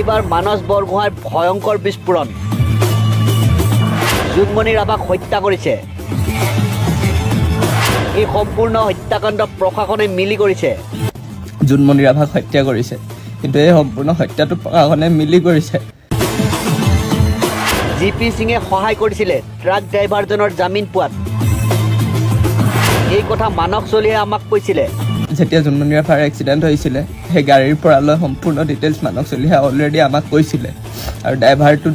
এইবার মানস বৰগোহাঁইৰ ভয়ঙ্কর বিস্ফোরণ জুনমণি ৰাভাক হত্যা করেছে। এই সম্পূর্ণ হত্যাকাণ্ড প্রশাসনে মিলি করেছে। জুনমণি ৰাভাক হত্যা করেছে, কিন্তু এই সম্পূর্ণ হত্যাটো প্রশাসনে মিলি করেছে। জিপি সিঙে সহায় করেছিল ট্রাক ড্রাইভারজনের জামিন পোৱাত। এই কথা মানস চলিয়ে আমাক কৈছিল। যেতিয়া জুনমণি ৰাভাৰ এক্সিডেন্ট হৈছিল, সেই গাড়ীৰ পৰা লৈ সম্পূৰ্ণ ডিটেইলছ মানস চলিয়ে অলৰেডি আমাক কৈছিলে। আৰু ড্ৰাইভাৰটো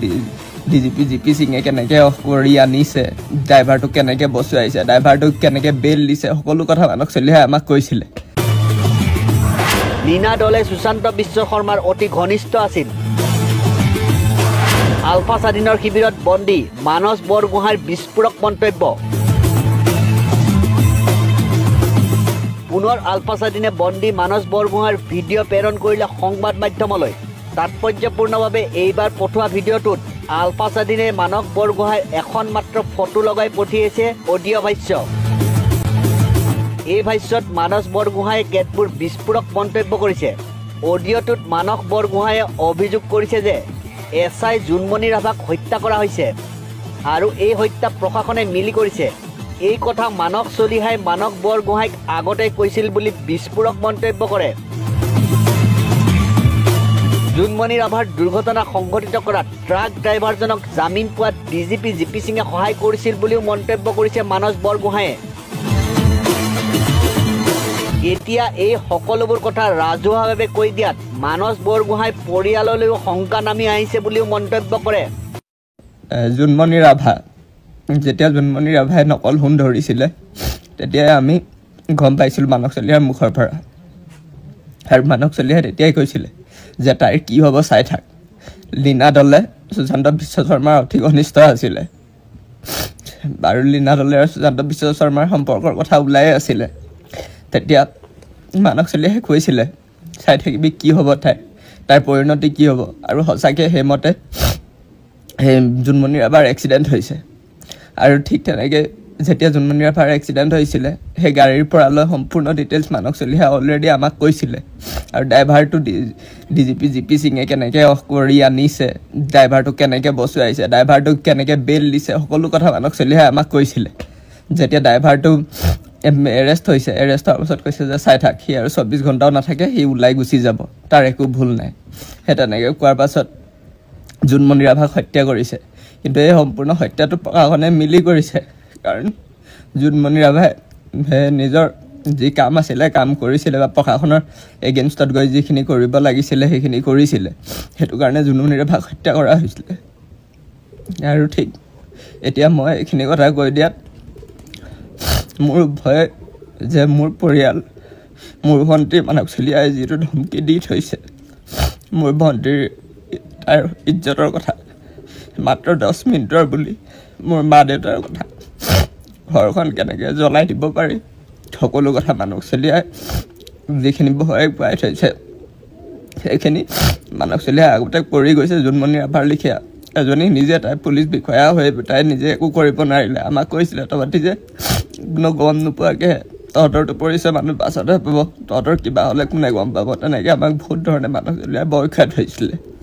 ডিজিপি জিপি সিঙে কেনেকৈ অফ কৰি আনিছে, ড্ৰাইভাৰটো কেনেকৈ বচুৱাইছে, ড্ৰাইভাৰটোক কেনেকৈ বেল দিছে, সকলো কথা মানস চলিয়ে আমাক কৈছিলে। লীনা দলে সুশান্ত বিশ্ব শৰ্মাৰ অতি ঘনিষ্ঠ আছিল। আলফা স্বাধীনৰ শিবিৰত বন্দী মানস বৰগোহাঁইৰ বিস্ফোৰক মন্তব্য। পুনৰ আলফা স্বাধীনে বন্দী মানস বৰগোহাঁইৰ ভিডিঅ' প্ৰেৰণ কৰিলে সংবাদ মাধ্যমলৈ। তাৎপৰ্যপূৰ্ণভাৱে এইবাৰ পঠোৱা ভিডিঅ'টোত আলফা স্বাধীনে মানস বৰগোহাঁইৰ এখন মাত্ৰ ফটো লগাই পঠিয়াইছে অডিঅ' ভাষ্য। এই ভাষ্যত মানস বৰগোহাঁইয়ে কেতবোৰ বিস্ফোৰক মন্তব্য কৰিছে। অডিঅ'টোত মানস বৰগোহাঁইয়ে অভিযোগ কৰিছে যে SI জুনমণি ৰাভাক হত্যা কৰা হৈছে আৰু এই হত্যা প্ৰশাসনে মিলি কৰিছে। এই কথা মানস চলিহাই মানস বৰগোহাঁইক আগতে কৈছিল বুলি বিস্ফোৰক মন্তব্য কৰে। জুনমণি ৰাভাৰ দুৰ্ঘটনা সংঘটিত কৰাত ট্ৰাক ড্ৰাইভাৰজনক জামিন পোৱাত ডিজিপি জিপি সিঙে সহায় কৰিছিল বুলিও মন্তব্য কৰিছে মানস বৰগোহাঁইয়ে। এতিয়া এই সকলোবোৰ কথা ৰাজহুৱাভাৱে কৈ দিয়াত মানস বৰগোহাঁই পৰিয়াললৈও শংকা নামি আহিছে বুলিও মন্তব্য কৰে। জুনমণি ৰাভা, যেতিয়া জুনমণি ৰাভাই নকল হুন ধৰিছিলে, তেতিয়াই আমি গম পাইছিলোঁ মানস চলিহাৰ মুখৰ পৰা। আৰু মানস চলিহাই তেতিয়াই কৈছিলে যে তাইৰ কি হ'ব চাই থাক। লীনা দলে সুশান্ত বিশ্ব শৰ্মাৰ অতি ঘনিষ্ঠ আছিলে আৰু লীনা দলে আৰু সুশান্ত বিশ্ব শৰ্মাৰ সম্পৰ্কৰ কথা ওলাই আছিলে। তেতিয়া মানস চলিহাই কৈছিলে, চাই থাকিবি কি হ'ব, তাইৰ পৰিণতি কি হ'ব। আৰু সঁচাকৈ সেইমতে সেই জুনমণি ৰাভাৰ এক্সিডেণ্ট হৈছে। আৰু ঠিক তেনেকৈ যেতিয়া জুনমণি ৰাভাৰ এক্সিডেণ্ট হৈছিলে, সেই গাড়ীৰ পৰা লৈ সম্পূৰ্ণ ডিটেইলছ মানস চলিহাই অলৰেডি আমাক কৈছিলে। আৰু ড্ৰাইভাৰটো ডিজিপি জিপি সিঙে কেনেকৈ অফ কৰি আনিছে, ড্ৰাইভাৰটোক কেনেকৈ বচুৱাইছে, ড্ৰাইভাৰটোক কেনেকৈ বেল দিছে, সকলো কথা মানস চলিহাই আমাক কৈছিলে। যেতিয়া ড্ৰাইভাৰটো এৰেষ্ট হৈছে, এৰেষ্ট হোৱাৰ পাছত কৈছে যে চাই থাক, সি আৰু 24 ঘণ্টাও নাথাকে, সি ওলাই গুচি যাব, তাৰ একো ভুল নাই। সেই তেনেকৈ কোৱাৰ পাছত জুনমণি ৰাভাক হত্যা কৰিছে, কিন্তু এই সম্পূৰ্ণ হত্যাটো প্ৰশাসনে মিলি কৰিছে। কাৰণ জুনমণি ৰাভাই নিজৰ যি কাম আছিলে কাম কৰিছিলে, বা প্ৰশাসনৰ এগেইনষ্টত গৈ যিখিনি কৰিব লাগিছিলে সেইখিনি কৰিছিলে। সেইটো কাৰণে জুনমণি ৰাভাক হত্যা কৰা হৈছিলে। আৰু ঠিক এতিয়া মই এইখিনি কথা কৈ দিয়াত মোৰ ভয় যে মোৰ পৰিয়াল, মোৰ ভণ্টিৰ মানস চলিহাই যিটো ধমকি দি থৈছে, মোৰ ভণ্টিৰ তাৰ ইজ্জতৰ কথা, মাত্ৰ 10 মিনিটৰ বুলি মোৰ মা দেউতাৰ কথা, ঘৰখন কেনেকৈ জ্বলাই দিব পাৰি, সকলো কথা মানস চলিহাই যিখিনি ভয় পাই থৈছে সেইখিনি মানস চলিহাই আগতে কৰি গৈছে। জুনমণি ৰাভাৰ লিখীয়া এজনী নিজে তাই পুলিচ বিষয়া হৈ তাই নিজে একো কৰিব নোৱাৰিলে। আমাক কৈছিলে তহঁতি যে কোনো গম নোপোৱাকৈ তহঁতৰটো পৰিচয় মানুহ পাছতহে পাব, তহঁতৰ কিবা হ'লে কোনে গম পাব। তেনেকৈ আমাক বহুত ধৰণে মানস চলিহাই বয়সাত হৈছিলে।